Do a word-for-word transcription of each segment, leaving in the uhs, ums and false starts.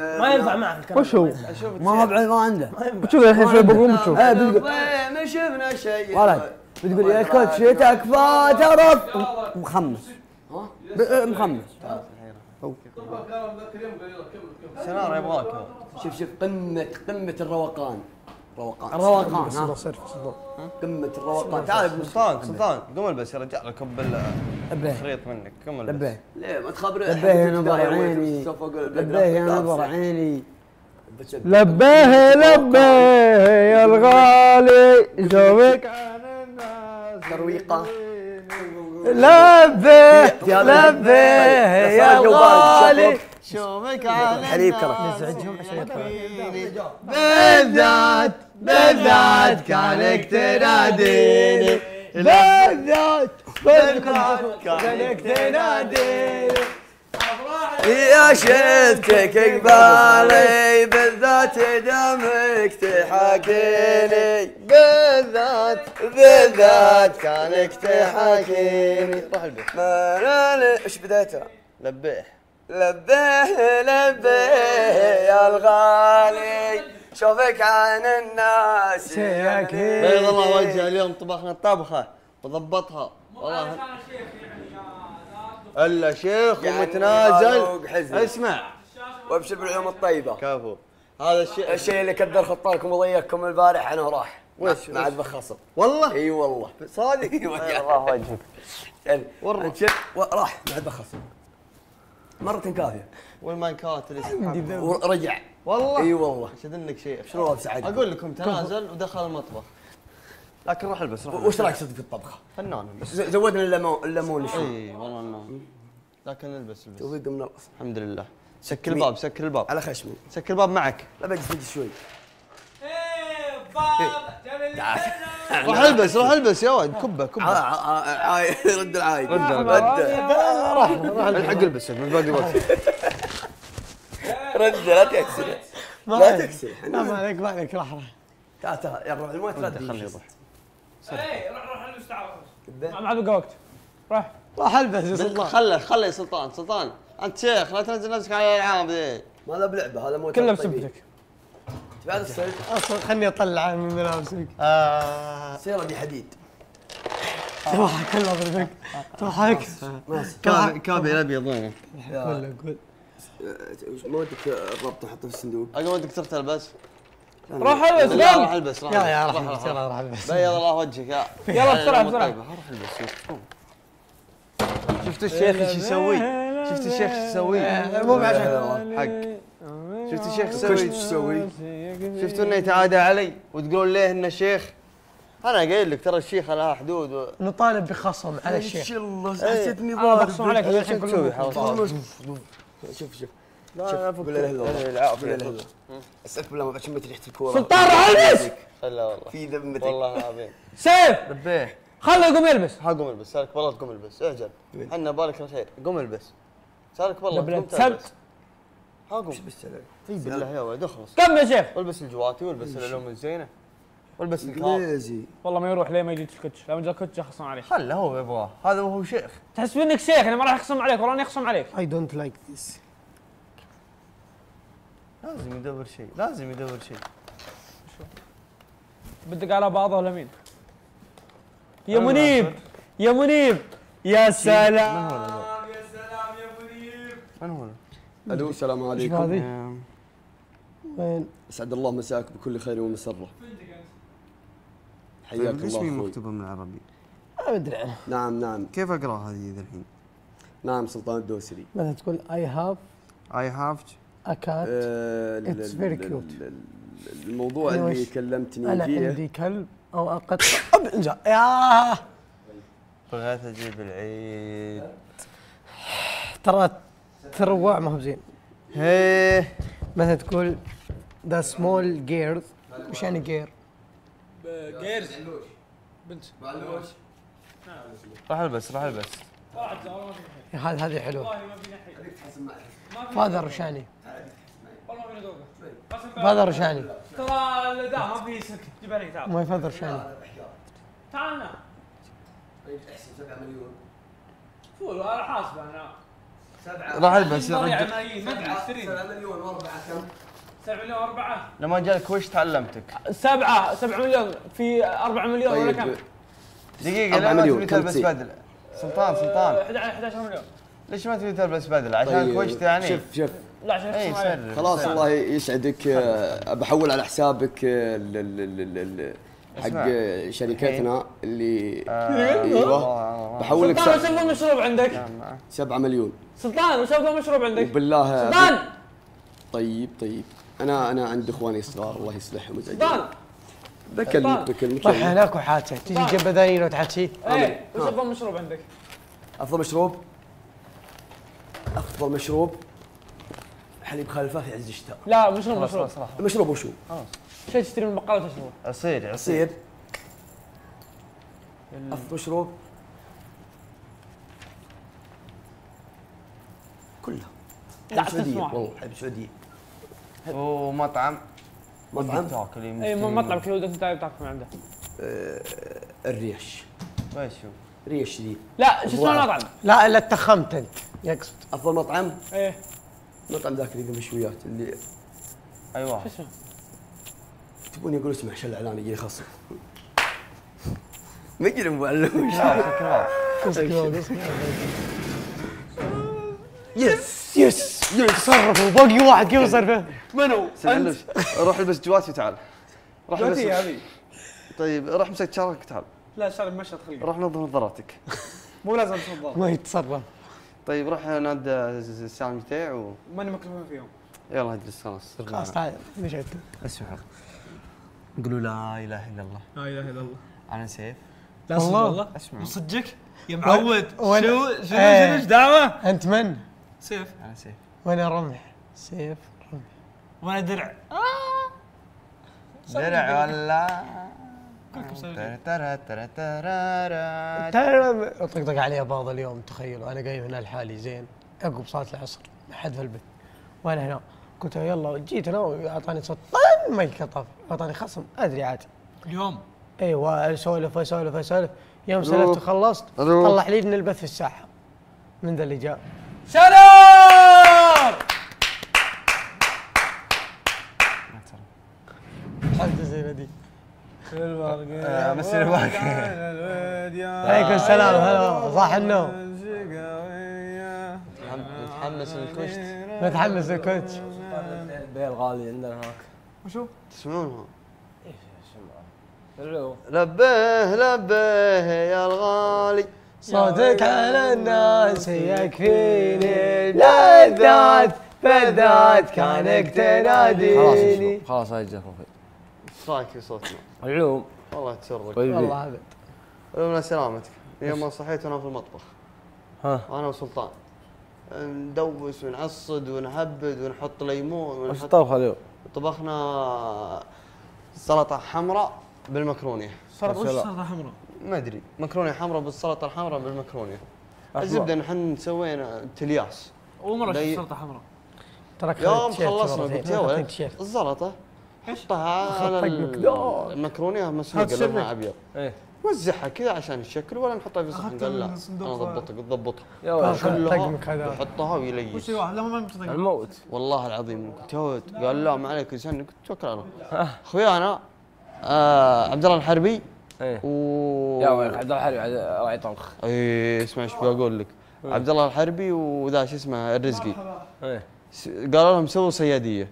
ما ينفع معه الكلام. وش هو؟ ما هو بعلم ما عنده. بتشوف الحين شوي بقوم بتشوف. ايه بتقول ما شفنا شيء. ولد بتقول يا كوت شتك فاترف مخمس. ها؟ مخمس. سنارة يبغاك. شوف شوف قمة قمة الروقان. روقان. الروقان. صدق صرف صدق. قمة الروقان. تعال سلطان سلطان قوم البس يا رجال ركب الخريط منك قوم البس. لبيه. ليه ما تخبره؟ لبيه يا نظر عيني. لبيه يا نظر عيني. لبيه لبيه يا الغالي شوفك عن الناس. ترويقة. لبيه لبيه يا الغالي. شوفك على الحليب كره نزعجهم عشان بالذات بالذات كانك تناديني بالذات بالذات كانك تناديني يا شفتك قبالي بالذات دمك تحاكيني بالذات بالذات كانك تحاكيني روح البيت ايش بدايته؟ لبيه لبيه لبيه يا الغالي شوفك عن الناس يا كيني بيض الله وجهه اليوم طبخنا طبخه وضبطها والله الا شيخ ومتنازل اسمع وابشر بالعلوم الطيبه كفو هذا الشيء الشيء اللي كدر خطاركم وضيقكم البارح انا وراح وش ما عاد بخصم والله اي والله صادق الله وجهك والله راح ما عاد بخصم مرة كافية والمايكات اللي ورجع والله اي والله شد انك شيخ شنو وضع سعد اقول لكم تنازل ودخل المطبخ لكن راح البس راح وش رايك صدق في الطبخه؟ فنان زودنا الليمون الليمون شوي اي والله انه لكن البس البس توفيق من الاصل الحمد لله سكر الباب سكر الباب على خشمي سكر الباب معك لا بجلس بجلس شوي روح البس روح البس يا ولد كبه كبه رد العايد رد راح راح الحق البسك من باقي وقت رد لا تكسر لا تكسر ما عليك ما عليك راح راح تعال تعال يلا ما تردد خليه يروح اي روح روح البس تعال ما عاد بقى وقت روح راح البس خله خله يا سلطان سلطان انت شيخ لا تنزل نفسك على الالعاب ذي ما له بلعبه هذا مو كله بسبتك بعد الصيد اصلا خلني اطلع من ملابسك آه سياره بحديد تضحك الله يضربك تضحك كابي الابيض وينه؟ قول قول ما ودك الربط نحطه في الصندوق؟ انا ودك ترتل بس روح البس روح البس يا يا روح البس يلا روح البس بيض الله وجهك يا يلا بسرعه بسرعه روح البس شفت الشيخ ايش يسوي؟ شفت الشيخ ايش يسوي؟ مو بعشان حق شفت الشيخ يسوي تسوي شفتوا انه يتعادى علي وتقولون ليه انه شيخ انا قايل لك ترى الشيخ لها حدود و... نطالب بخصم على الشيخ ان شاء الله حسيتني ضارب بخصم عليك يا شيخ شوف شوف شوف لا افك بالله بالله اسالك بالله ما بعد شميت ريحه الكوره سلطان البس خله والله في ذمتك والله العظيم سيف لبيه خله يقوم يلبس ها قوم البس سالك والله قوم البس اعجب حنا بالك خير قوم البس سالك والله قوم تلبس ها قوم بس بالله يا ولد اخلص كم يا شيخ والبس الجواتي والبس العلوم الزينه والبس الكاب والله ما يروح ليه ما يجي كوتش لما جاء كوتش اخصم عليك خله هو يبغاه هذا وهو شيخ تحس انك شيخ انا ما راح اخصم عليك والله اني اخصم عليك اي دونت لايك ذيس لازم يدور شيء لازم يدور شيء بدك على بعضه لمين يا منيب يا منيب يا سلام يا سلام يا منيب من هو الو السلام عليكم وين اسعد الله مساك بكل خير ومسره حياك الله اسمي مكتوبه من العربي ما ادري عنها نعم نعم كيف اقراها هذه الحين نعم سلطان الدوسري مثلا تقول اي هاف اي هاف ا كات اتس فيري كيوت الموضوع اللي كلمتني فيه انا عندي كلب او اقط ياه بغيت اجيب العيد ترى تروع ما هو بزين. ايه مثلا تقول ذا سمول جيرز وش يعني جير؟ جيرز بنت معلوش راح البس راح البس هذا هذه حلوه فاذر رشاني فاذر رشاني ترى لا ما في سكت جيب علي تعال ما فاذر رشاني تعال احسب سبعة مليون فول انا حاسبه انا سبعة راح البس رجع سبعة مليون واربعة كم؟ سبعة مليون واربعة لما جالك وش تعلمتك؟ سبعة سبعة مليون في أربعة مليون ولا كم؟ دقيقة ليه ما تبي تلبس بدلة؟ سلطان سلطان احد عشر مليون ليش ما تبي تلبس بدلة؟ عشان وجهك يعني شوف شوف لا عشان خلاص الله يسعدك بحول على حسابك حق شركتنا اللي ايوه بحول لك سلطان وش اسوي المشروب عندك؟ سبعة مليون سلطان وش اسوي المشروب عندك؟ بالله سلطان طيب طيب انا انا عند اخواني الصغار الله يصلحهم سلطان بكلمك بكلمك طيح هناك وحاتي تجي تجيب بدايين وتحاتي ايه وش افضل مشروب عندك؟ افضل مشروب افضل مشروب حليب خلفه في عز الشتاء لا مشروب مشروب صراحه المشروب وشو؟ خلاص شيء تشتري من البقاله وتشربه عصير عصير افضل مشروب كلها حليب سعوديه والله حليب سعوديه ومطعم مطعم تاكل اي مطعم كل ودك تاكل من عنده الريش وين شو؟ ريش ذي لا شو اسمه المطعم؟ لا لا تخمت انت يقصد افضل مطعم؟ ايه المطعم ذاك اللي مشويات اللي ايوه شو اسمه؟ تبوني اقول اسمه عشان الاعلان يجي خصم مجرم معلم يس يس يس صرفوا باقي واحد كيف صرفه؟ من هو؟ انت روح البس جواتي وتعال روح البس هذه طيب روح مسك شعرك تعال لا شعرك مشط خلقك روح نظف نظاراتك مو لازم تنظف ما يتصرف طيب روح نادى السالم جتيع و ماني مكلفين فيهم يلا اجلس خلاص خلاص تعال مشيت اسمع قولوا لا اله الا الله لا اله الا الله انا سيف لا والله اسمع صدقك يا معود شو شنو شنو دعوه؟ انت من؟ سيف انا سيف وانا رمح سيف رمح وانا درع درع ولا كلكم سويتوا ترى ترى ترى ترى طقطق علي اباض اليوم تخيلوا انا قايم هنا لحالي زين عقب صلاه العصر ما حد في البيت وانا هنا قلت يلا جيت انا اعطاني صوت طن ما ينقطع اعطاني خصم ادري عاد اليوم ايوه اسولف اسولف اسولف يوم سولفت وخلصت طلع لي من البث في الساحه من ذا اللي جاء شرار حلقة زينة دي مسير باقي عليكم السلام هلا صح النوم متحمس للكوتش متحمس للكوتش بيل غالي عندنا هناك وشو تسمعونها لبيه لبيه يا الغالي صوتك على الناس يكفيني لذات بذات كانك تناديني خلاص هاي الجفوف ايش رايك في صوتنا؟ العلوم والله تسرك والله ابد العلوم على سلامتك يوم صحيت وانا في المطبخ ها انا وسلطان ندوس ونعصد ونهبد ونحط ليمون ونحط وش الطبخ اليوم؟ طبخنا سلطه حمراء بالمكرونه سلطه وش سلطه حمراء؟ ما ادري مكرونه حمراء بالسلطه الحمراء بالمكرونه الزبده ان احنا سوينا تلياس ومره شفت سلطه حمراء تركت يوم خلصنا قلت يلا السلطه حطها على المكرونه مسلوقه لونها ابيض ايه وزعها كذا عشان الشكل ولا نحطها في صحن قال لا انا ضبطك ضبطها يلا حطها ويليس الموت والله العظيم قلت قال لا ما عليك لسانك توكل على الله اخوي انا عبد الله الحربي ايه و... يا ويلك عبد الله الحربي راعي طبخ ايه اسمع ايش بقول لك ايه. عبد الله الحربي وذا شو اسمه الرزقي ايه س... قالوا لهم سووا صياديه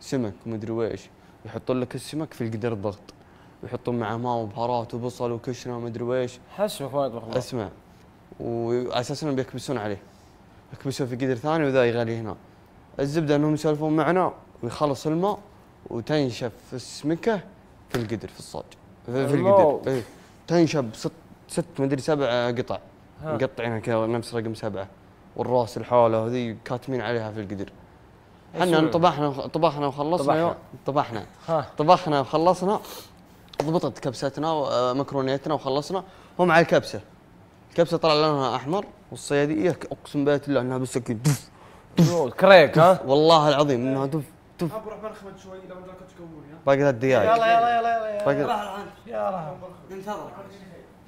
سمك ومدري ويش يحطون لك السمك في القدر الضغط ويحطون معه ماء وبهارات وبصل وكشنه ومدري ويش حشوه ما يطبخ اسمع وعلى اساس انهم بيكبسون عليه يكبسون في قدر ثاني وذا يغلي هنا الزبده انهم يسولفون معنا ويخلص الماء وتنشف السمكه في القدر في الصاج في القدر ايه تنشب ست ست مدري سبع قطع مقطعينها كذا نفس رقم سبعه والراس اللي حوله هذي كاتمين عليها في القدر احنا طبخنا طبخنا وخلصنا طبخنا طبخنا وخلصنا ضبطت كبستنا ومكرونيتنا وخلصنا هم على الكبسه الكبسه طلع لونها احمر والصياديه اقسم بالله انها بالسكين دف كريك ها والله العظيم انها دف طب بروح برخمت شوي لو بدك تكون يا باقي ثلاث دقائق يلا يلا يلا يلا يا رحمة انتظر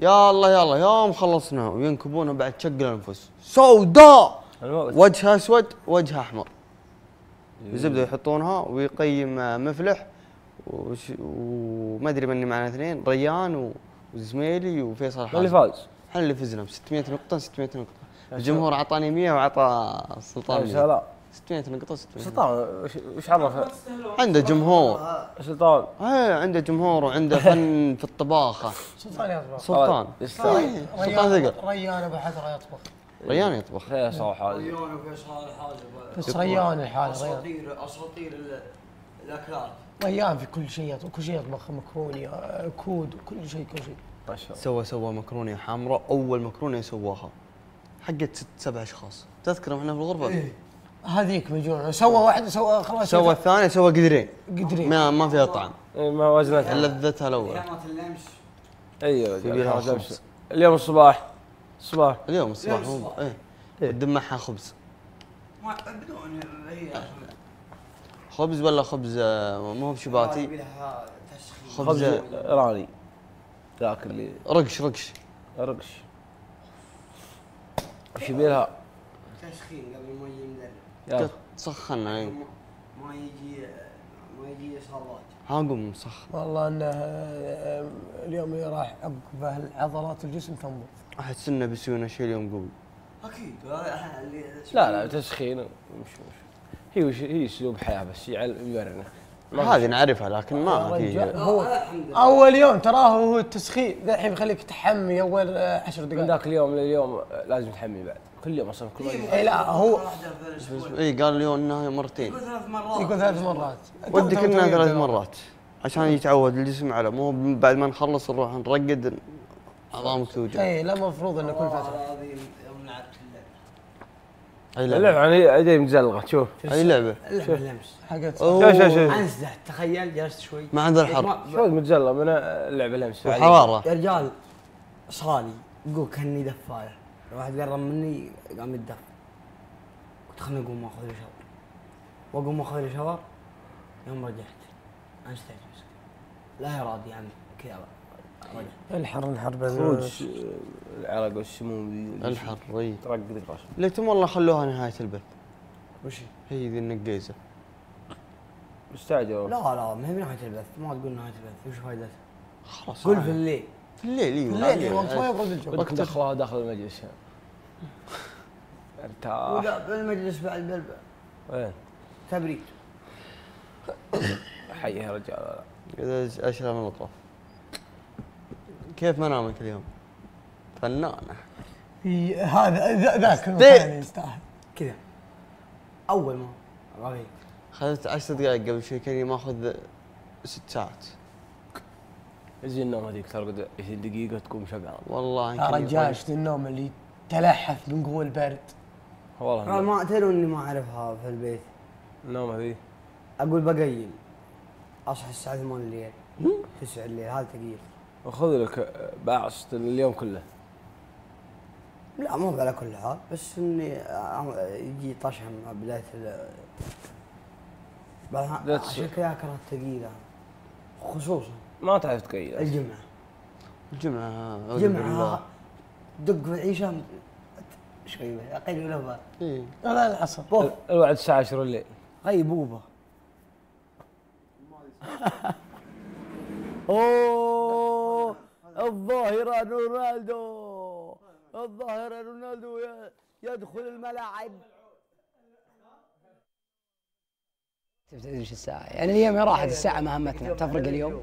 يلا يلا يوم خلصنا وينكبونه بعد شق الانفس سوداء وجهه اسود وجهه احمر. الزبده يحطونها ويقيم مفلح وما ادري مني معنا اثنين، ريان وزميلي وفيصل حاج. اللي فاز؟ احنا اللي فزنا ب ستمائة نقطة ستمائة نقطة. الجمهور اعطاني مية واعطى سلطان يا سلام ستمائة نقطة ستمائة. سلطان وش عرفه؟ عنده جمهور سلطان. ايه عنده جمهور وعنده فن في الطباخه. سلطان يطبخ. سلطان سلطان ثقل. ريان ابو حذره يطبخ. ريان يطبخ. ايه صراحه ريان وفيصل حاج. بس ريان الحاله اساطير اساطير الاكلات. ريان في كل شيء كل شيء يطبخ، مكروني كود كل شيء كل شيء. سوى سوى مكرونه حمراء، اول مكرونه سواها حقت ست سبع اشخاص، تذكر احنا في الغرفه؟ ايه هذيك مجنونه، سوى واحده سوى خلاص سوى الثانيه سوى قدرين قدرين ما ما فيها طعم ما وزنتها لذتها الاول كانت اللمش ايوه اليوم الصباح الصباح اليوم الصباح ايه تدمعها خبز ما بدون هي خبز ولا خبز مو بشباتي خبز ايراني ذاك اللي رقش رقش رقش وش يبيلها؟ تسخين قبل ما يجي مدرب تسخنا يعني ما يجي ما يجي اصابات ها قوم مسخن والله انه اليوم اللي راح عقبه عضلات الجسم تنبض احس انه بيسوينا شيء اليوم قوي اكيد لا لا تسخين ومش وش هي وش هي اسلوب حياه بس يورينا هذه نعرفها لكن ما هو اول يوم تراه هو التسخين الحين يخليك تحمي اول عشر دقائق من ذاك اليوم لليوم لازم تحمي بعد كل يوم اصلا كل يوم اي لا هو اي قال اليوم انها مرتين يقول ثلاث مرات يقول ثلاث مرات ودك انها ثلاث مرات عشان يتعود الجسم على مو بعد ما نخلص نروح نرقد عظامك توجع اي لا المفروض انه كل فتره اي لعبه يعني ايدي مزلقه شوف اي لعبه اللعبه اللمس حقت عنزه تخيل جلست شوي ما عنده الحر شوي متزلق من اللعبه اللمس حراره يا رجال صالي يقول كاني دفايه واحد قرب مني قام يدف قلت خليني اقوم اخذ لي شاور واقوم اخذ لي شاور يوم رجعت انشت لا ارادي يعني كذا الحر الحر خروج العرق والسموم الحر اي ترقد الراس ليتم والله خلوها نهايه البث وش هي ذي النقيزه مستعجل لا لا ما هي نهايه البث ما تقول نهايه البث وش فائدتها خلاص قول في الليل في الليل في الليل وقت ما يبرد الجو بدك تدخلها داخل المجلس ارتاح لا بالمجلس بعد بلبل وين تبريد حي يا رجال اذا اشرب من الطرف كيف منامك اليوم؟ فنانه هذا ذاك المكان يستاهل كذا اول ما رهيب اخذت عشر دقائق قبل شوي كاني ماخذ ست ساعات يجي النوم هذيك ترقد عشرين دقيقة تقوم شغال والله يا رجال شفت النوم اللي تلحف من قوة البرد والله ما تدرون اني ما اعرفها في البيت النوم هذي اقول بقيم اصحى الساعة ثمانية الليل تسعة الليل هذا ثقيل وخذ لك باعص اليوم كله لا مو على كل حال بس اني يجي طشم مع بدايه ال عشان كذا اكره الثقيله خصوصا ما تعرف تقيل الجمعه الجمعه الجمعه دق العشاء شوي اقل ولا بال اي لا العصر الوعد الساعه عشرة الليل غيبوبه اوه الظاهرة رونالدو الظاهرة رونالدو يدخل الملاعب تدري ايش الساعة يعني اليوم راحت الساعة ما همتنا تفرق اليوم